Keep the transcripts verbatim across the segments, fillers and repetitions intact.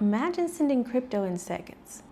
Imagine sending crypto in seconds,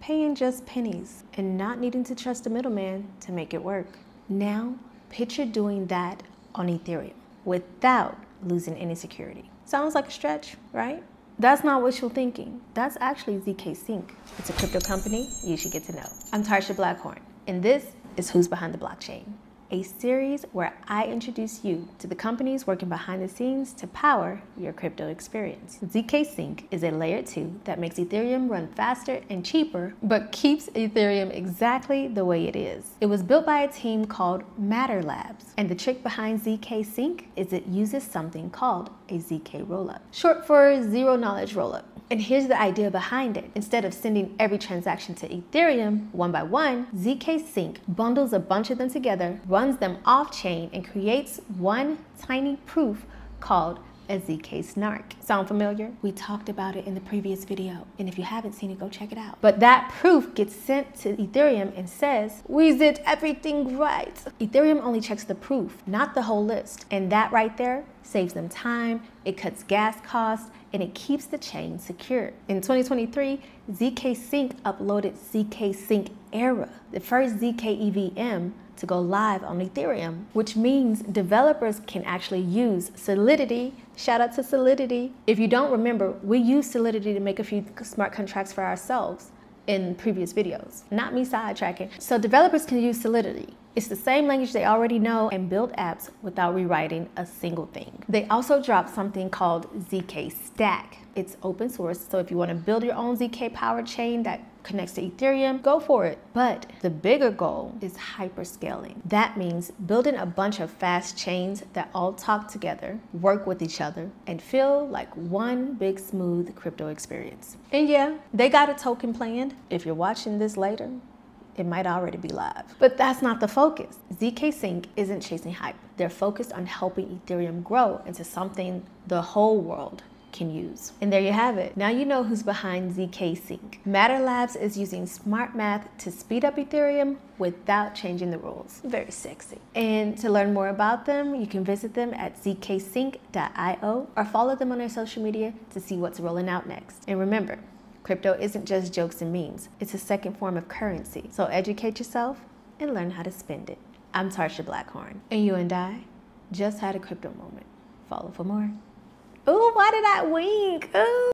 paying just pennies, and not needing to trust a middleman to make it work. Now, picture doing that on Ethereum without losing any security. Sounds like a stretch, right? That's not wishful thinking. That's actually zkSync. It's a crypto company you should get to know. I'm Tarsha Blackhorn, and this is Who's Behind the Blockchain, a series where I introduce you to the companies working behind the scenes to power your crypto experience. zkSync is a layer two that makes Ethereum run faster and cheaper, but keeps Ethereum exactly the way it is. It was built by a team called Matter Labs, and the trick behind zkSync is it uses something called a zkRollup, short for zero-knowledge rollup. And here's the idea behind it. Instead of sending every transaction to Ethereum one by one, zkSync bundles a bunch of them together, runs them off-chain, and creates one tiny proof called a zkSNARK. Sound familiar? We talked about it in the previous video, and if you haven't seen it, go check it out. But that proof gets sent to Ethereum and says, we did everything right. Ethereum only checks the proof, not the whole list. And that right there saves them time, it cuts gas costs, and it keeps the chain secure. In twenty twenty-three, zkSync uploaded zkSync Era, the first zk E V M to go live on Ethereum, which means developers can actually use Solidity. Shout out to Solidity. If you don't remember, we used Solidity to make a few smart contracts for ourselves in previous videos. Not me sidetracking. So developers can use Solidity. It's the same language they already know, and build apps without rewriting a single thing. They also dropped something called Z K Stack. It's open source, so if you want to build your own Z K power chain that connects to Ethereum, go for it. But the bigger goal is hyperscaling. That means building a bunch of fast chains that all talk together, work with each other, and feel like one big smooth crypto experience. And yeah, they got a token planned. If you're watching this later, it might already be live. But that's not the focus. zkSync isn't chasing hype. They're focused on helping Ethereum grow into something the whole world can use. And there you have it. Now you know who's behind zkSync. Matter Labs is using smart math to speed up Ethereum without changing the rules. Very sexy. And to learn more about them, you can visit them at z k sync dot i o or follow them on their social media to see what's rolling out next. And remember, crypto isn't just jokes and memes. It's a second form of currency. So educate yourself and learn how to spend it. I'm Tarsha Blackhorn, and you and I just had a crypto moment. Follow for more. Ooh, why did I wink? Ooh.